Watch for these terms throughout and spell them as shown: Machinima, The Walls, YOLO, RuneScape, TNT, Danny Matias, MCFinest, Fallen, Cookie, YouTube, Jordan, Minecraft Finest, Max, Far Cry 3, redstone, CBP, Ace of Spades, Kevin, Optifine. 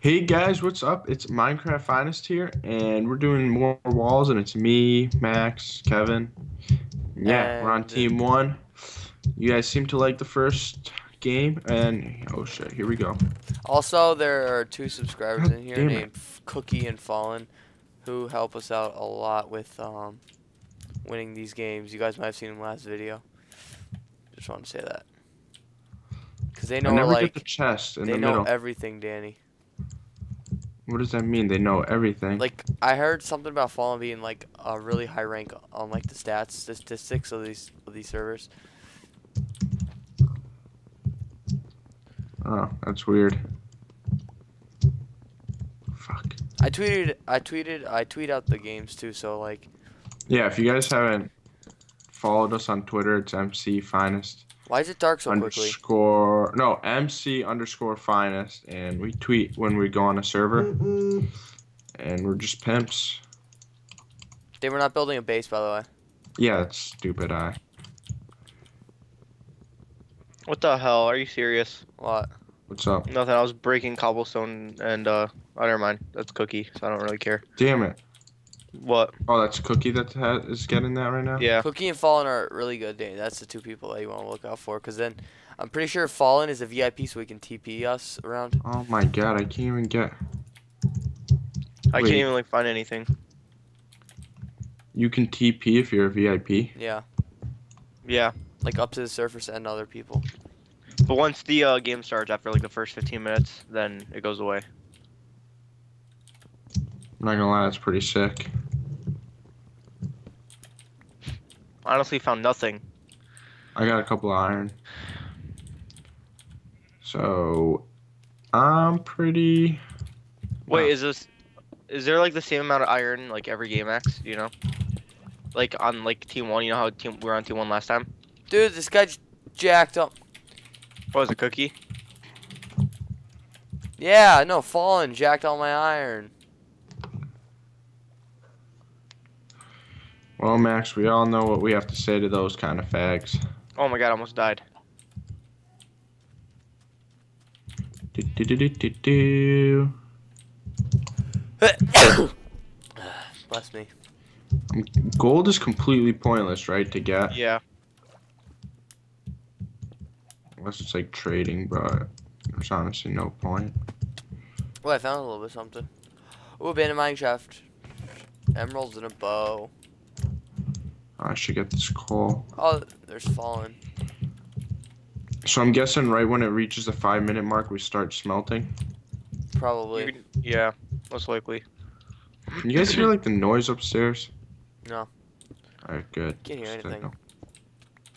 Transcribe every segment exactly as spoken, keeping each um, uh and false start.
Hey guys, what's up? It's Minecraft Finest here, and we're doing more walls, and it's me, Max, Kevin. Yeah, and we're on team one. You guys seem to like the first game, and oh shit, here we go. Also, there are two subscribers God in here named it. Cookie and Fallen, who help us out a lot with um, winning these games. You guys might have seen them last video. Just wanted to say that. Because they know, I never like, get the chest in they the know middle. Everything, Danny. What does that mean? They know everything. Like, I heard something about Fallen being like a really high rank on like the stats statistics of these of these servers. Oh, that's weird. Fuck. I tweeted. I tweeted. I tweet out the games too. So like. Yeah, if you guys haven't followed us on Twitter, it's M C Finest. Why is it dark so quickly? Underscore, no, M C underscore Finest, and we tweet when we go on a server, mm-mm. and we're just pimps. They were not building a base, by the way. Yeah, that's stupid. I. What the hell? Are you serious? What? What's up? Nothing. I was breaking cobblestone, and uh, oh, never mind. That's Cookie, so I don't really care. Damn it. What? Oh, that's Cookie that ha is getting that right now? Yeah. Cookie and Fallen are really good, Danny. That's the two people that you want to look out for. Because then, I'm pretty sure Fallen is a V I P, so he can T P us around. Oh my god, I can't even get... I Wait. can't even, like, find anything. You can T P if you're a V I P? Yeah. Yeah. Like, up to the surface and other people. But once the uh, game starts, after, like, the first fifteen minutes, then it goes away. I'm not gonna lie, that's pretty sick. Honestly, found nothing. I got a couple of iron. So, I'm pretty... Wait, no. is this... Is there, like, the same amount of iron, like, every game, Max? You know? Like, on, like, Team one, you know how team, we were on Team one last time? Dude, this guy jacked up. What, was it, Cookie? Yeah, no, Fallen jacked all my iron. Well, Max, we all know what we have to say to those kind of fags. Oh my god, I almost died. Do, do, do, do, do, do. Bless me. Gold is completely pointless, right, to get? Yeah. Unless it's like trading, but there's honestly no point. Well, I found a little bit something. Ooh, abandoned mine shaft. Emeralds and a bow. I should get this coal. Oh, there's Fallen. So I'm guessing right when it reaches the five minute mark, we start smelting? Probably. Could, yeah, most likely. Can you guys hear like the noise upstairs? No. Alright, good. Can't hear anything. No.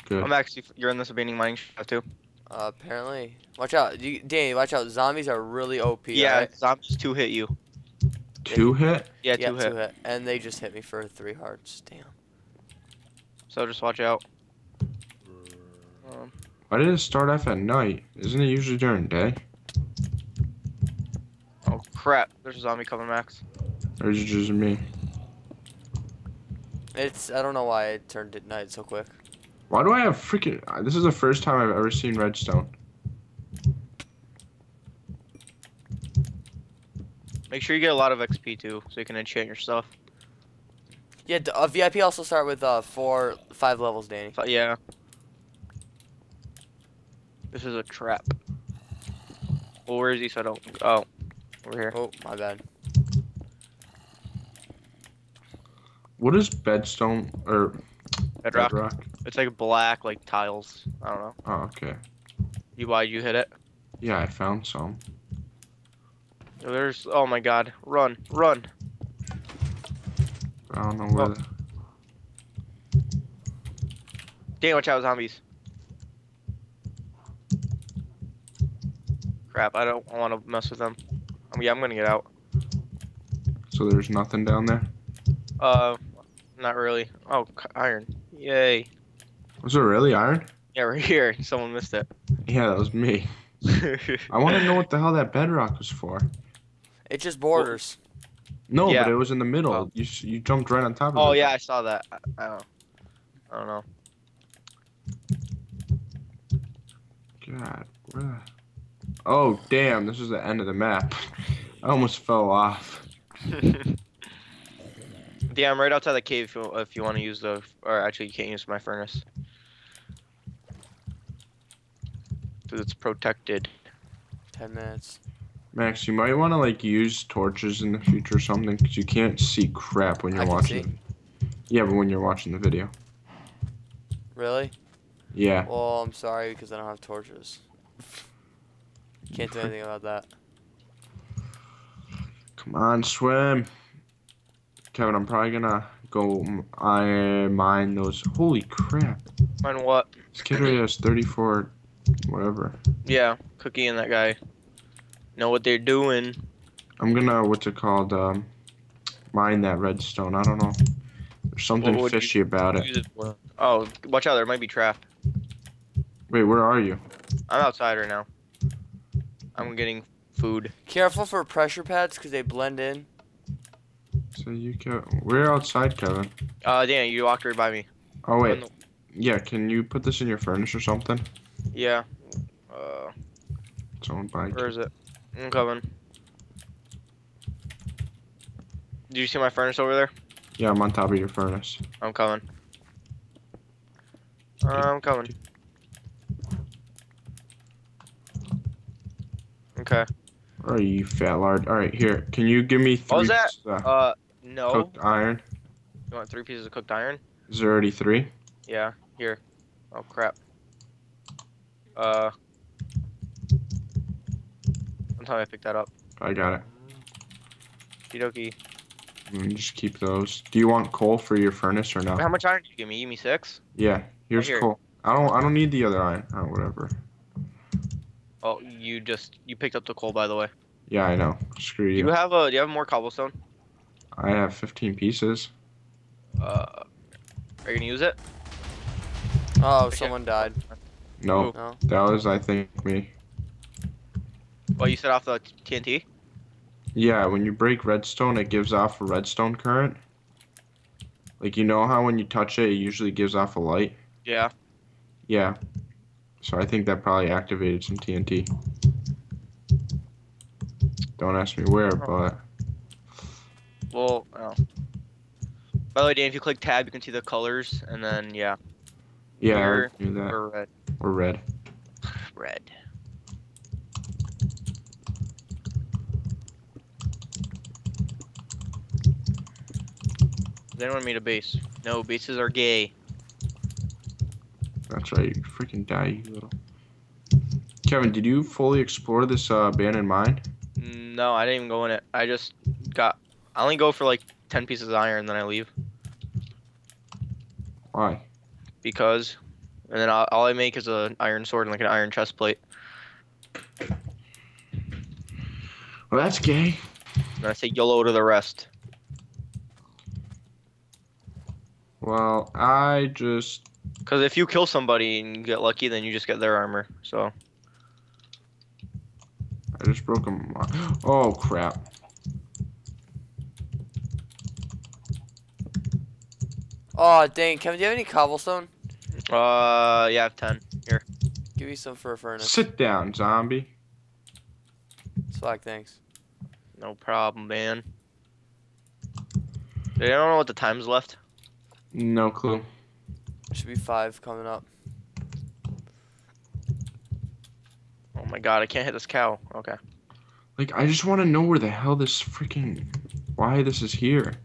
Good. Oh, Max, you're in this abandoned mining shaft too? Uh, apparently. Watch out. You, Danny, watch out. Zombies are really O P. Yeah, right? Zombies two hit you. Two hit? Yeah, two, yeah, hit. two hit. And they just hit me for three hearts. Damn. So just watch out. Um, Why did it start off at night? Isn't it usually during day? Oh crap! There's a zombie coming, Max. Or is it just me? It's I don't know why it turned at night so quick. Why do I have freaking? This is the first time I've ever seen redstone. Make sure you get a lot of X P too, so you can enchant your stuff. Yeah, uh, V I P also start with uh, four, five levels, Danny. Yeah. This is a trap. Well, where is he? So I don't. Oh, over here. Oh, my bad. What is bedstone or bedrock? bedrock? It's like black, like tiles. I don't know. Oh, okay. You why you hit it? Yeah, I found some. There's. Oh my God! Run, run. I don't know where. Oh. Dang, watch out, zombies. Crap, I don't want to mess with them. I mean, yeah, I'm going to get out. So there's nothing down there? Uh, not really. Oh, iron. Yay. Was there really iron? Yeah, right here. Someone missed it. Yeah, that was me. I want to know what the hell that bedrock was for. It just borders. Well, no, yeah. But it was in the middle. Oh. You you jumped right on top of oh, it. Oh yeah, I saw that. I, I don't. I don't know. God. Bruh. Oh damn! This is the end of the map. I almost fell off. Yeah, I'm right outside the cave if you, if you want to use the... Or actually, you can't use my furnace. Because it's protected. Ten minutes. Max, you might want to, like, use torches in the future or something, because you can't see crap when you're I watching. Can see. Yeah, but when you're watching the video. Really? Yeah. Well, I'm sorry, because I don't have torches. Can't do anything about that. Come on, swim. Kevin, I'm probably gonna go I mine those. Holy crap. Mine what? This kid already has thirty-four whatever. Yeah, Cookie and that guy know what they're doing. I'm gonna, what's it called, um, mine that redstone. I don't know. There's something well, fishy about it. it oh, watch out, there might be trapped. Wait, where are you? I'm outside right now. I'm getting food. Careful for pressure pads, because they blend in. So you can. We're outside, Kevin. Uh, Dan, you walked right by me. Oh wait. The... Yeah, can you put this in your furnace or something? Yeah. Uh. It's owned by. Where is it? I'm coming. Do you see my furnace over there? Yeah, I'm on top of your furnace. I'm coming. I'm coming. Okay. Where are you, fat lard? All right, here. Can you give me three? What was that? Pieces of uh, no. Cooked iron. You want three pieces of cooked iron? Is there already three? Yeah. Here. Oh crap. Uh. One time I picked that up. I got it. Kidoki. Let me just keep those. Do you want coal for your furnace or not? How much iron did you give me? You give me six? Yeah. Here's right here. Coal. I don't. I don't need the other iron. Oh, whatever. Oh, you just you picked up the coal, by the way. Yeah, I know. Screw you. Do you have a? Do you have more cobblestone? I have fifteen pieces. Uh, are you gonna use it? Oh, okay. Someone died. No, no, that was I think me. Well, you set off the T N T. Yeah, when you break redstone, it gives off a redstone current. Like you know how when you touch it, it usually gives off a light. Yeah. Yeah. So I think that probably activated some T N T. Don't ask me where, but... Well, oh. By the way, Dan, if you click tab, you can see the colors, and then, yeah. Yeah, We're, I do that. Or red. Or red. Red. They don't want me to base. No, bases are gay. That's right, you freaking die, you little. Kevin, did you fully explore this uh, abandoned mine? No, I didn't even go in it. I just got. I only go for like ten pieces of iron, then I leave. Why? Because. And then all, all I make is an iron sword and like an iron chest plate. Well, that's gay. And I say YOLO to the rest. Well, I just. Because if you kill somebody and you get lucky, then you just get their armor, so. I just broke them. Oh, crap. Oh, dang. Kevin, do you have any cobblestone? Uh, yeah, I have ten. Here. Give me some for a furnace. Sit down, zombie. Slack, thanks. No problem, man. Dude, I don't know what the time's left. No clue. Should be five coming up. Oh my god, I can't hit this cow. Okay. Like, I just want to know where the hell this freaking... Why this is here.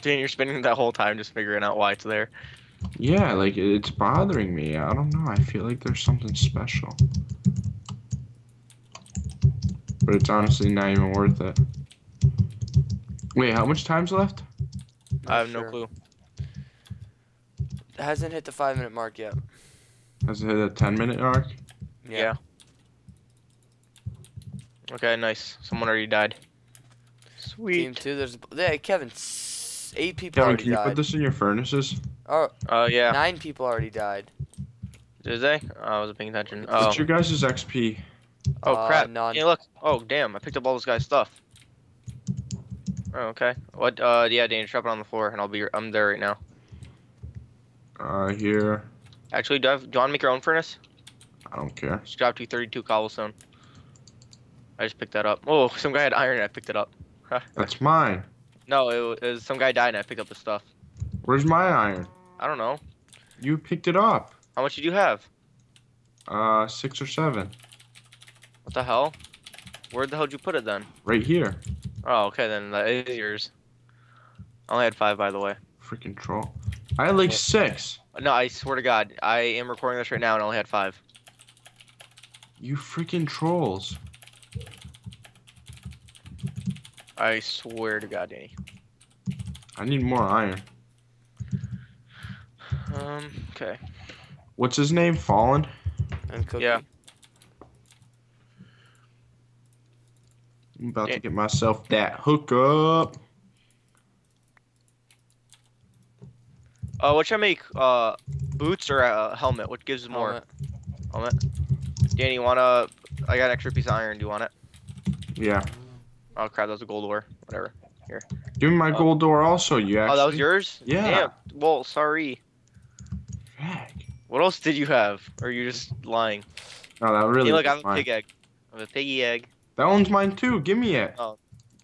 Dan, you're spending that whole time just figuring out why it's there. Yeah, like, it's bothering me. I don't know. I feel like there's something special. But it's honestly not even worth it. Wait, how much time's left? I have no clue. It hasn't hit the five minute mark yet. Has it hit the ten minute mark? Yeah. yeah. Okay, nice. Someone already died. Sweet. Team two, there's yeah, Kevin. Eight people Kevin, already died. Kevin, can you died. put this in your furnaces? Oh. Uh, yeah. Nine people already died. Did they? Oh, I wasn't paying attention. Oh. What's your guys' X P? Oh uh, crap! None. Yeah, look. Oh damn! I picked up all this guy's stuff. Oh okay. What? Uh, yeah, Dan, drop it on the floor, and I'll be. I'm there right now. Uh, here. Actually, do, I have, do you want to make your own furnace? I don't care. Just dropped you thirty-two cobblestone. I just picked that up. Oh, some guy had iron and I picked it up. That's mine. No, it was, it was some guy died and I picked up the stuff. Where's my iron? I don't know. You picked it up. How much did you have? Uh, six or seven. What the hell? Where the hell did you put it then? Right here. Oh, okay, then that is yours. I only had five, by the way. Freaking troll. I had like six. No, I swear to God, I am recording this right now and I only had five. You freaking trolls. I swear to God, Danny. I need more iron. Um, okay. What's his name? Fallen? And Cookie. Yeah. I'm about yeah. to get myself that hookup. Uh, what should I make? Uh, boots or a helmet? What gives more? Helmet. Helmet. Danny, you wanna? I got an extra piece of iron. Do you want it? Yeah. Oh crap, that was a gold ore. Whatever. Here. Give me my uh, gold ore also. You actually. Oh, that was yours? Yeah. Damn. Well, sorry. Heck. What else did you have? Or are you just lying? No, that really. Hey, look, I'm a pig egg. I'm a piggy egg. That one's mine too. Give me it. Oh,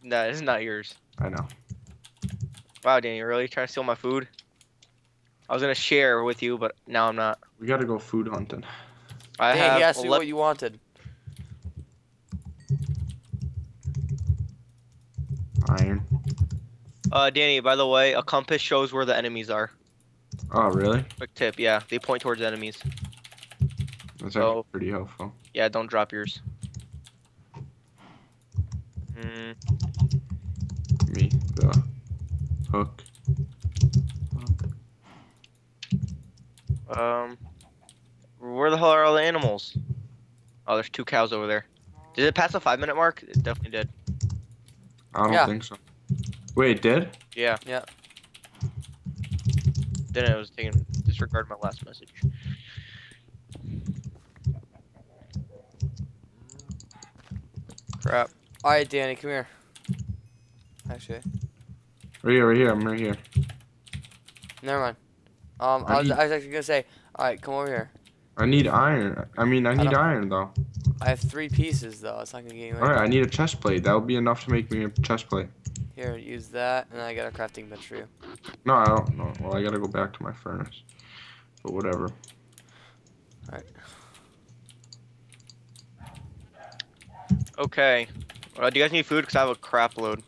no, this is not yours. I know. Wow, Danny, you're really trying to steal my food? I was gonna share with you, but now I'm not. We gotta go food hunting. I Dang, have. Yeah, see what you wanted. Iron. Uh, Danny, by the way, a compass shows where the enemies are. Oh, really? Quick tip, yeah. They point towards enemies. That's so, pretty helpful. Yeah, don't drop yours. Mm. Me the hook. Um, where the hell are all the animals? Oh, there's two cows over there. Did it pass the five minute mark? It definitely did. I don't yeah. think so. Wait, it did? Yeah. Yeah. Then I was taking disregard my last message. Crap. All right, Danny, come here. Actually. Right here, right here. I'm right here. Never mind. Um, I, I, was, need, I was actually gonna say, alright, come over here. I need iron. I mean, I, I need iron though. I have three pieces though. It's not gonna get you. Alright, I need a chest plate. That would be enough to make me a chest plate. Here, use that, and I got a crafting bench for you. No, I don't know. Well, I gotta go back to my furnace. But whatever. Alright. Okay. Uh, do you guys need food? Because I have a crap load.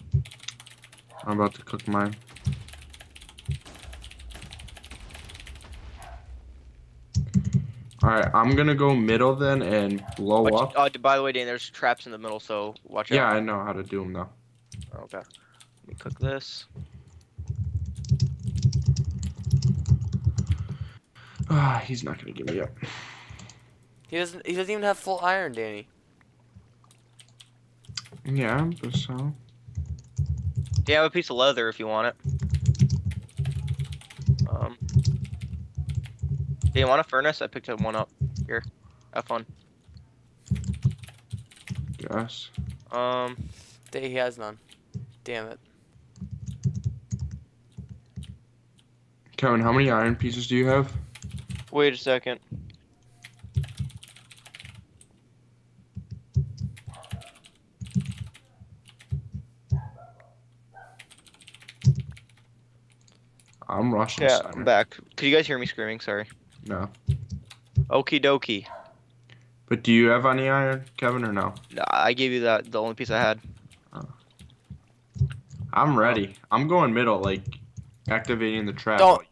I'm about to cook mine. Alright, I'm gonna go middle then and blow watch, up. Oh, uh, by the way, Dan, there's traps in the middle, so watch yeah, out. Yeah, I know how to do them though. Okay. Let me cook this. Ah, he's not gonna give me up. He doesn't. He doesn't even have full iron, Danny. Yeah, but so. Yeah, I have a piece of leather if you want it. Um. Do you want a furnace? I picked up one up. Here. Have fun. Yes. Um. He has none. Damn it. Kevin, how many iron pieces do you have? Wait a second. I'm rushing. Yeah, I'm back. Could you guys hear me screaming? Sorry. No. Okie dokie. But do you have any iron, Kevin, or no? No, I gave you that the only piece I had. Oh. I'm ready. I'm going middle, like activating the trap. Don't.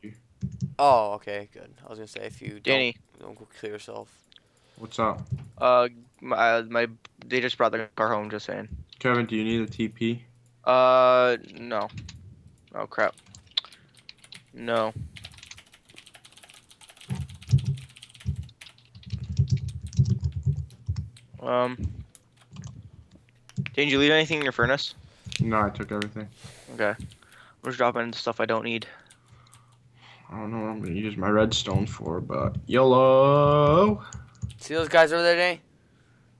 Oh, okay, good. I was gonna say if you don't, Danny, don't go kill yourself. What's up? Uh, my my they just brought the car home. Just saying. Kevin, do you need a T P? Uh, no. Oh crap. No. Um, did you leave anything in your furnace? No, I took everything. Okay. I'm just dropping stuff I don't need. I don't know what I'm going to use my redstone for, but YOLO! See those guys over there, Danny?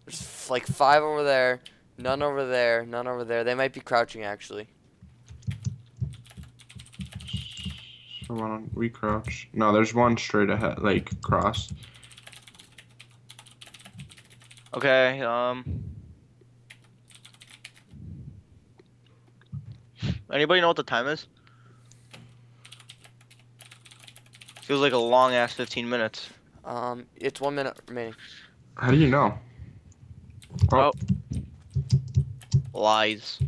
There's like five over there, none over there, none over there. They might be crouching, actually. So why don't we crouch? No, there's one straight ahead, like, across. Okay, um... Anybody know what the time is? Feels like a long ass fifteen minutes. Um, it's one minute remaining. How do you know? Oh. oh. Lies.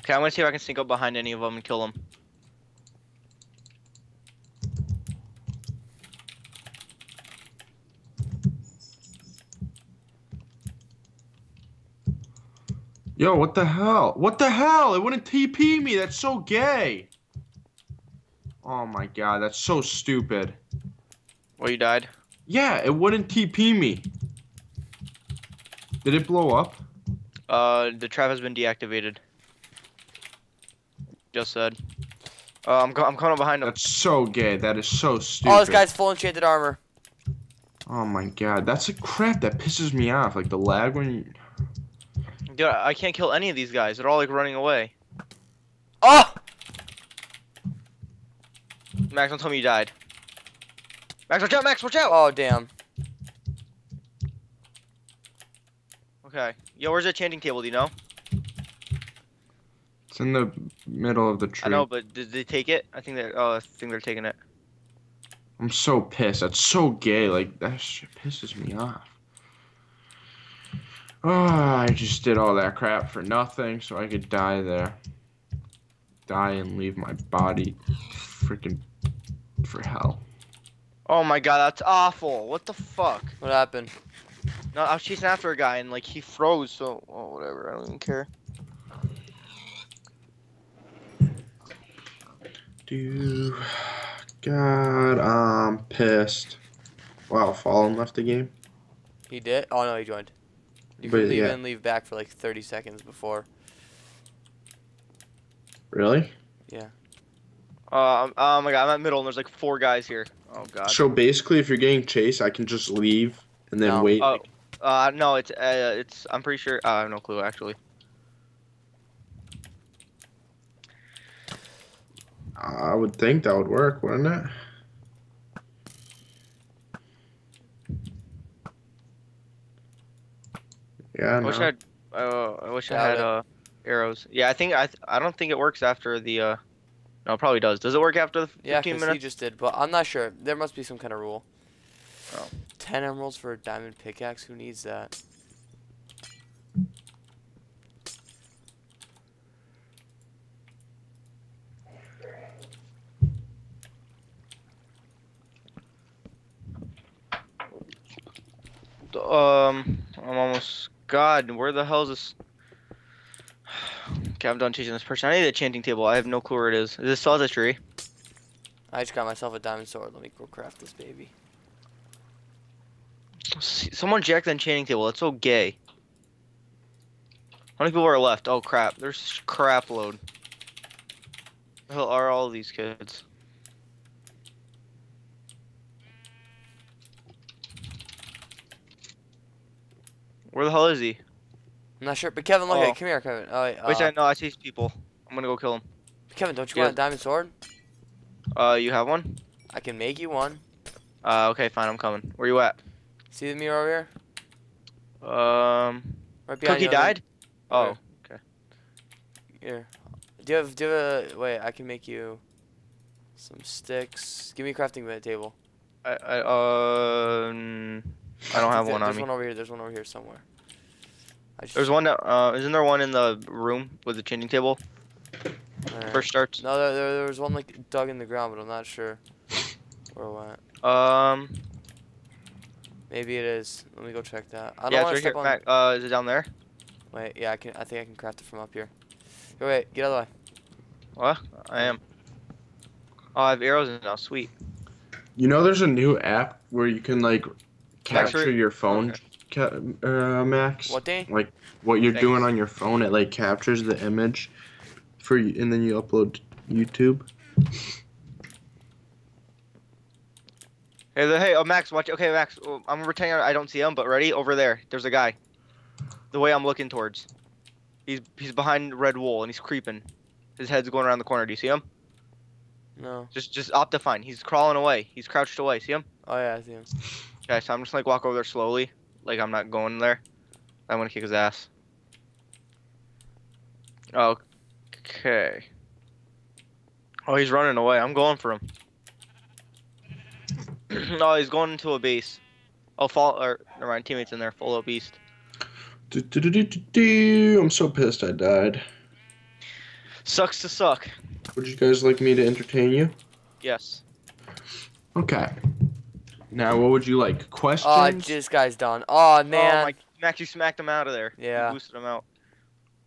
Okay, I'm gonna see if I can sneak up behind any of them and kill them. Yo, what the hell? What the hell? It wouldn't T P me. That's so gay. Oh my god, that's so stupid. Well, you died? Yeah, it wouldn't T P me. Did it blow up? Uh, the trap has been deactivated. Just said. Uh, I'm, co I'm coming up behind him. That's so gay. That is so stupid. Oh, this guy's full enchanted armor. Oh my god, that's a crap that pisses me off. Like the lag when you... Dude, I can't kill any of these guys. They're all like running away. Oh! Max, don't tell me you died. Max, watch out! Max, watch out! Oh, damn. Okay. Yo, where's the chanting table? Do you know? It's in the middle of the tree. I know, but did they take it? I think they're. Oh, I think they're taking it. I'm so pissed. That's so gay. Like that shit pisses me off. Oh, I just did all that crap for nothing, so I could die there. Die and leave my body freaking for hell. Oh my god, that's awful. What the fuck? What happened? No, I was chasing after a guy and like he froze, so oh, whatever, I don't even care. Dude, god, I'm pissed. Wow, Fallen left the game? He did? Oh no, he joined. You can but, leave yeah. and leave back for like thirty seconds before. Really? Yeah. Uh, oh my god, I'm at middle and there's like four guys here. Oh god. So basically, if you're getting chased, I can just leave and then no. wait. Oh, uh, no, it's uh, it's. I'm pretty sure. Uh, I have no clue actually. I would think that would work, wouldn't it? Yeah, I wish I, uh, I wish I had uh, arrows. Yeah, I think I. Th I don't think it works after the. Uh... No, it probably does. Does it work after the fifteen yeah, minutes? Yeah, he just did, but I'm not sure. There must be some kind of rule. Oh. Ten emeralds for a diamond pickaxe. Who needs that? Um, I'm almost. God, where the hell is this? Okay, I'm done chasing this person. I need a chanting table. I have no clue where it is. Is this still at the tree? I just got myself a diamond sword. Let me go craft this baby. Someone jacked the enchanting table. That's so gay. How many people are left? Oh crap! There's crap load. Where the hell are all these kids? Where the hell is he? I'm not sure, but Kevin, look oh. at it. Come here, Kevin. Oh, wait, uh, Wait, I know. I see these people. I'm gonna go kill him. Kevin, don't you yeah. want a diamond sword? Uh, you have one? I can make you one. Uh, okay, fine. I'm coming. Where you at? See the mirror over here? Um. Right behind Cookie you died? Oh. Okay. Here. Do you have? Do you have a? Wait, I can make you some sticks. Give me a crafting table. I. I um. I don't have one on me. There's one over here. There's one over here somewhere. I just There's one that, uh, isn't there one in the room with the changing table? Right. First starts. No, there, there, there was one like dug in the ground, but I'm not sure where it went. Um. Maybe it is. Let me go check that. I don't yeah, want to right step here. On... Uh, is it down there? Wait, yeah, I can. I think I can craft it from up here. Here wait, get out of the way. What? I am. Oh, I have arrows in now. Sweet. You know, there's a new app where you can like. Capture your phone, okay. uh, Max. What day? Like what you're Thanks. doing on your phone, it like captures the image, for you, and then you upload YouTube. Hey, the, hey, oh Max, watch. Okay, Max, oh, I'm pretending I don't see him, but ready over there. There's a guy. The way I'm looking towards. He's he's behind red wool and he's creeping. His head's going around the corner. Do you see him? No. Just just Optifine. He's crawling away. He's crouched away. See him? Oh yeah, I see him. Okay, so I'm just like walk over there slowly Like, I'm not going there. I want to kick his ass. Okay. Oh, he's running away. I'm going for him. No, he's going into a beast. Oh, fall. Or, never mind. Teammates in there. Full of beast. Do, do, do, do, do, do. I'm so pissed I died. Sucks to suck. Would you guys like me to entertain you? Yes. Okay. Now, what would you like? Questions? Oh, this guy's done. Oh, man. Oh, my. Max, you smacked him out of there. Yeah. You boosted him out.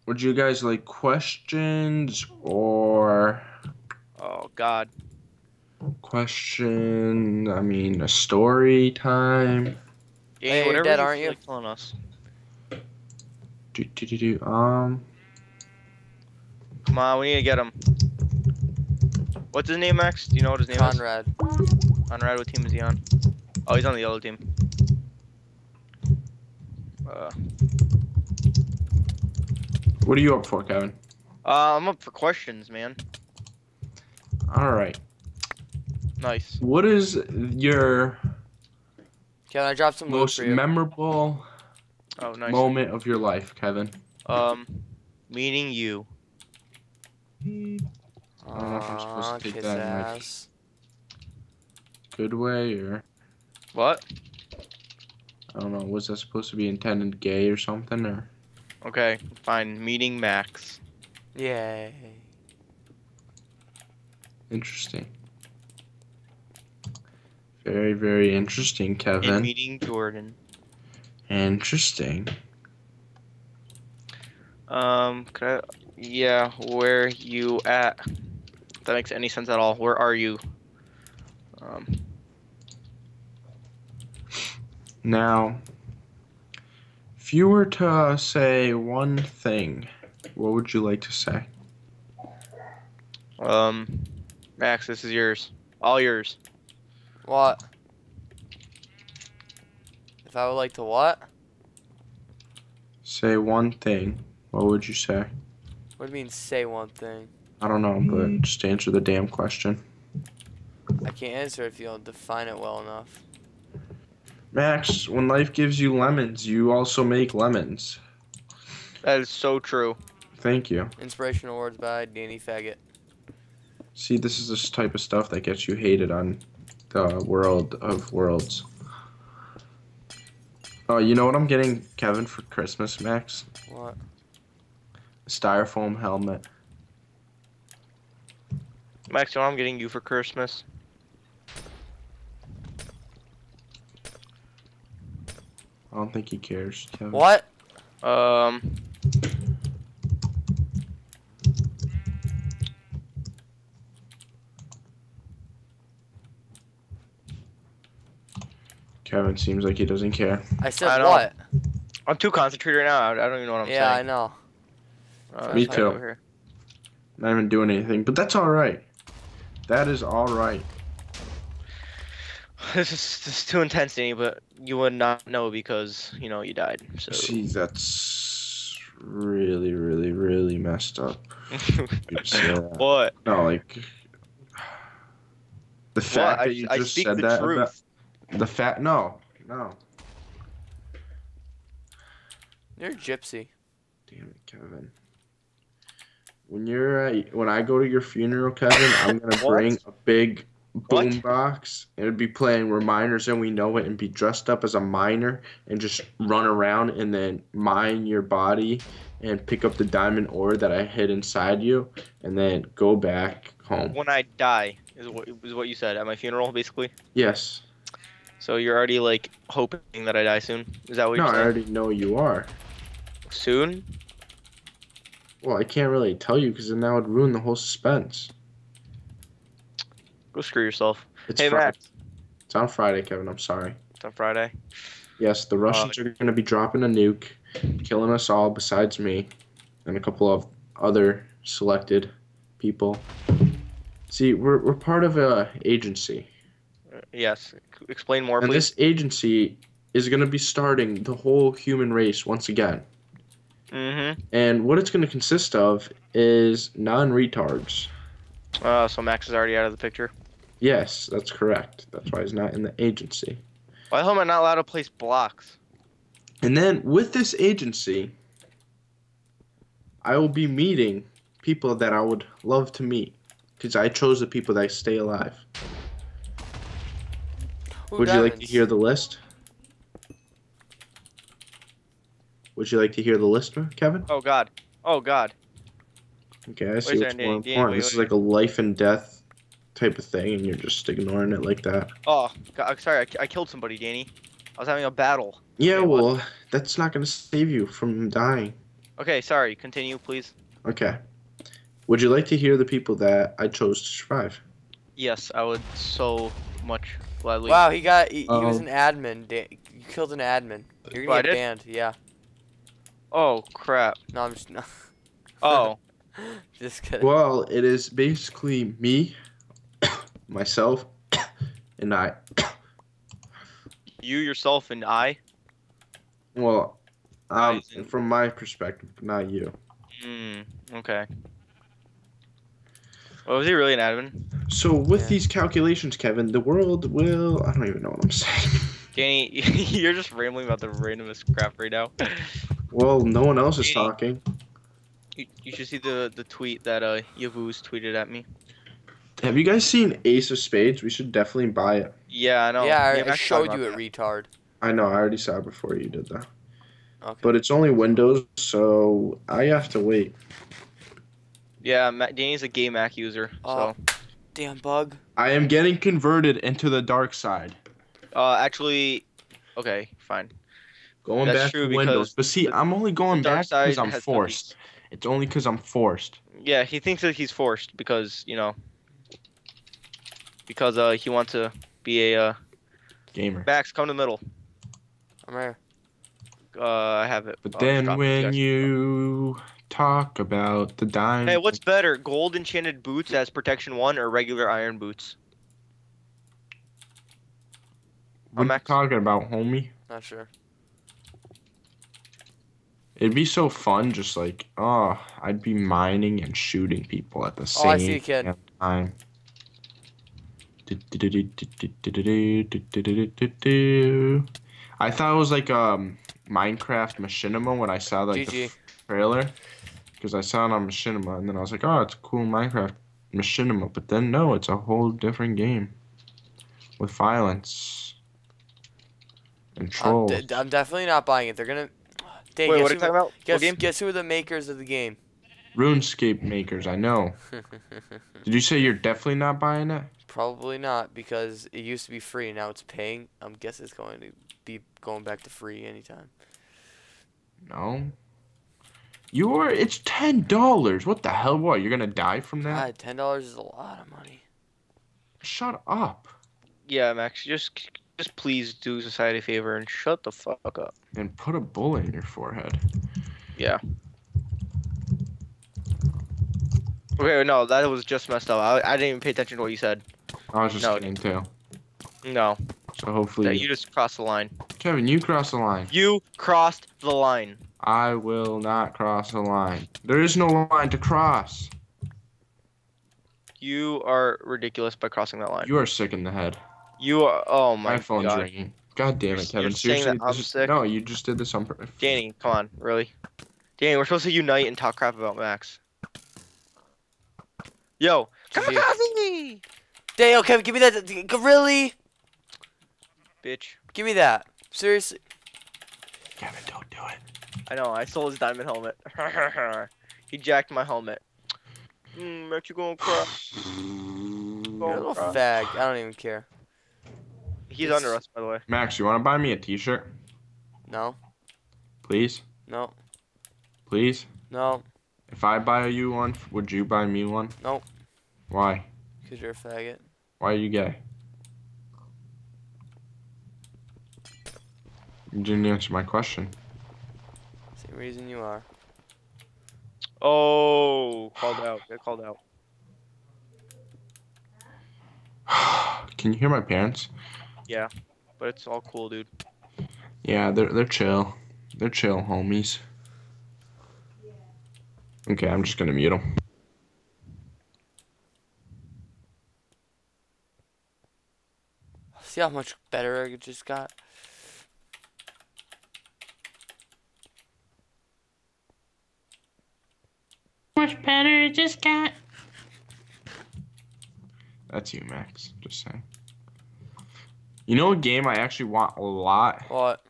Would you guys like questions or... Oh, God. Question, I mean, a story time. Yeah, hey, you're dead, aren't you? Like telling us. Do, do, do, do, um... Come on, we need to get him. What's his name, Max? Do you know what his name Conrad. is? Conrad. Conrad, what team is he on? Oh, he's on the yellow team. Uh... What are you up for, Kevin? Uh, I'm up for questions, man. All right. Nice. What is your Can I drop some most for you? memorable oh, nice. moment of your life, Kevin? Um, meeting you. I don't know if I'm supposed to take that ass. In a good way or what? I don't know. Was that supposed to be intended gay or something or? Okay, fine. Meeting Max. Yay. Interesting. Very, very interesting, Kevin. And meeting Jordan. Interesting. Um, could I, yeah, where you at? If that makes any sense at all. Where are you? Um. Now... If you were to say one thing, what would you like to say? Um, Max, this is yours. All yours. What? If I would like to what? Say one thing. What would you say? What do you mean say one thing? I don't know, but just answer the damn question. I can't answer if you don't define it well enough. Max, when life gives you lemons, you also make lemons. That is so true. Thank you. Inspirational words by Danny Faggot. See, this is this type of stuff that gets you hated on the world of worlds. Oh, you know what I'm getting Kevin for Christmas, Max? What? A styrofoam helmet. Max, you know what I'm getting you for Christmas? I don't think he cares. Kevin. What? Um. Kevin seems like he doesn't care. I said I what? I'm too concentrated right now. I don't even know what I'm yeah, saying. Yeah, I know. Uh, Me too. Here. Not even doing anything, but that's all right. That is all right. This is, this is too intense, Danny, but you would not know because, you know, you died. So. See, that's really, really, really messed up. What? No, like, the fact what? that you I, just I said the that. Truth. About, the fact, no, no. You're a gypsy. Damn it, Kevin. When you're, uh, when I go to your funeral, Kevin, I'm going to bring a big... boombox. It would be playing We're Miners and We Know It and be dressed up as a miner and just run around and then mine your body and pick up the diamond ore that I hid inside you and then go back home. When I die is what, is what you said at my funeral, basically? Yes. So you're already like hoping that I die soon? Is that what you're saying? No, I already know you are. Soon? Well, I can't really tell you because then that would ruin the whole suspense. Go screw yourself. It's hey, Max. It's on Friday, Kevin. I'm sorry. It's on Friday? Yes, the Russians uh, are going to be dropping a nuke, killing us all besides me and a couple of other selected people. See, we're, we're part of an agency. Yes. Explain more, and please. And this agency is going to be starting the whole human race once again. Mm-hmm. And what it's going to consist of is non-retards. Uh, so Max is already out of the picture? Yes, that's correct. That's why he's not in the agency. Why the hell am I not allowed to place blocks? And then with this agency, I will be meeting people that I would love to meet, because I chose the people that stay alive. Ooh, would diamonds. you like to hear the list? Would you like to hear the list, Kevin? Oh God! Oh God! Okay, I see what's more important. This is like a life and death type of thing, and you're just ignoring it like that. Oh, God, sorry, I, I killed somebody, Danny. I was having a battle. Yeah, okay, well, what? That's not gonna save you from dying. Okay, sorry. Continue, please. Okay. Would you like to hear the people that I chose to survive? Yes, I would so much gladly. Wow, he got he, um, he was an admin. You killed an admin. You're gonna get banned. Yeah. Oh crap! No, I'm just no. Oh. Just kidding. Well, it is basically me, myself, and I. You, yourself, and I. Well, um, from my perspective, not you. Hmm. Okay. Well, was he really an admin? So with yeah. these calculations, Kevin, the world will—I don't even know what I'm saying. Danny, you're just rambling about the randomest crap right now. Well, no one else is Danny, talking. You, you should see the the tweet that uh Yavu's tweeted at me. Have you guys seen Ace of Spades? We should definitely buy it. Yeah, I know. Yeah, I, yeah, I, I showed you it, that. retard. I know. I already saw it before you did that. Okay. But it's only Windows, so I have to wait. Yeah, Danny's a gay Mac user. Oh, so. Damn bug. I am getting converted into the dark side. Uh, actually, okay, fine. Going That's back true to Windows, but see, the, I'm only going back because I'm forced. Cookies. It's only because I'm forced. Yeah, he thinks that he's forced because you know, because uh, he wants to be a uh, gamer. Max, come to the middle. I'm here. Uh, I have it. But oh, then when you. Talk about the diamond. Hey, what's better, gold enchanted boots as protection one or regular iron boots? What am I talking about, homie? Not sure. It'd be so fun, just like, oh, I'd be mining and shooting people at the same time. Oh, I see a kid. Time. I thought it was like um Minecraft Machinima when I saw like the trailer. Because I saw it on Machinima, and then I was like, oh, it's a cool Minecraft Machinima. But then, no, it's a whole different game. With violence. And trolls. I'm, de I'm definitely not buying it. They're going to... Dang, Wait, what are you talking about? Guess, game? guess who are the makers of the game? RuneScape makers, I know. Did you say you're definitely not buying it? Probably not, because it used to be free, and now it's paying. I'm guessing it's going to be going back to free anytime. No. You're, it's ten dollars. What the hell, what? You're gonna die from that? God, ten dollars is a lot of money. Shut up. Yeah, Max, just just please do society a favor and shut the fuck up. And put a bullet in your forehead. Yeah. Okay, no, that was just messed up. I, I didn't even pay attention to what you said. I was just no. kidding, too. No. So hopefully... Yeah, you just crossed the line. Kevin, you crossed the line. You crossed the line. I will not cross the line. There is no line to cross. You are ridiculous by crossing that line. You are sick in the head. You are. Oh my, my phone's God. ringing. God damn it, Kevin. You're Seriously, saying that I'm is, sick? No, you just did this on purpose. Danny, come on, really? Danny, we're supposed to unite and talk crap about Max. Yo, Kamikaze! Dale, Kevin, give me that. Really? Bitch. Give me that. Seriously. Kevin, don't do it. I know, I stole his diamond helmet. He jacked my helmet. Mm, aren't you gonna cry? You're a little fag. I don't even care. He's it's... under us, by the way. Max, you wanna buy me a t-shirt? No. Please? No. Please? No. If I buy you one, would you buy me one? No. Why? Because you're a faggot. Why are you gay? You didn't answer my question. Reason you are. Oh, called out. Get called out. Can you hear my parents? Yeah, but it's all cool, dude. Yeah, they're they're chill. They're chill, homies. Okay, I'm just gonna mute them. See how much better it just got. much better. It just got. That's you, Max. Just saying. You know a game I actually want a lot? What?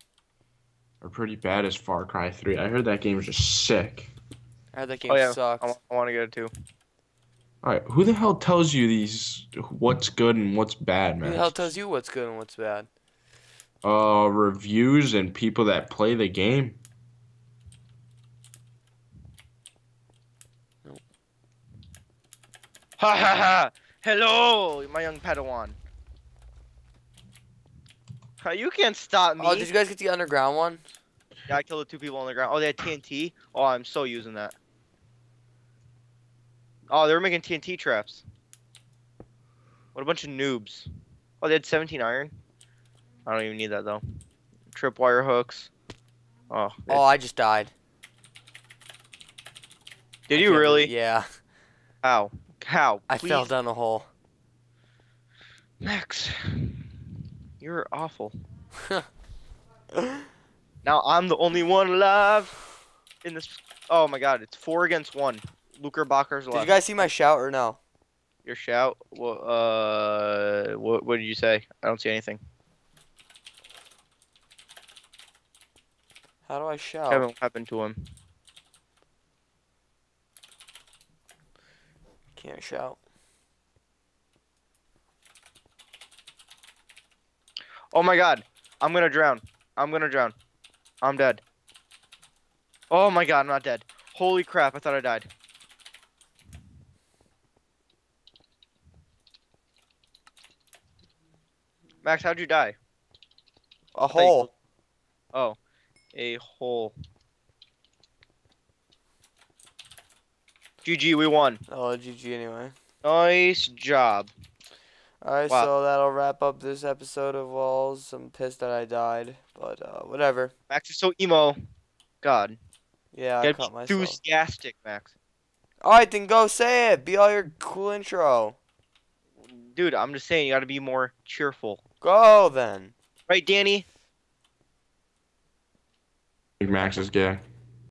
Or pretty bad is Far Cry three. I heard that game is just sick. I heard that game oh, yeah. sucks. I, I want to get it too. Alright, who the hell tells you these? What's good and what's bad, Max? Who the hell tells you what's good and what's bad? Uh, reviews and people that play the game. Nope. Ha ha ha! Hello, my young Padawan. You can't stop me. Oh, did you guys get the underground one? Yeah, I killed the two people on the ground. Oh, they had T N T? Oh, I'm so using that. Oh, they were making T N T traps. What a bunch of noobs. Oh, they had seventeen iron? I don't even need that, though. Tripwire hooks. Oh, oh I just died. Did I you really? Yeah. Ow. How? I Please. fell down a hole. Max. You're awful. Now I'm the only one alive in this. Oh my God! It's four against one. Luker Bacher's left. Did you guys see my shout or no? Your shout? Well, uh, what? What did you say? I don't see anything. How do I shout? Kevin, what happened to him? Can't shout. Oh my God, I'm gonna drown. I'm gonna drown. I'm dead. Oh my God, I'm not dead. Holy crap, I thought I died. Max, how'd you die? A hole. You... Oh, a hole. G G, we won. Oh, G G anyway. Nice job. Alright, wow. So that'll wrap up this episode of Walls. I'm pissed that I died, but uh, whatever. Max is so emo. God. Yeah, I caught myself. Enthusiastic, Max. Alright, then go say it. Be all your cool intro. Dude, I'm just saying, you gotta be more cheerful. Go, then. Right, Danny? I think Max is gay.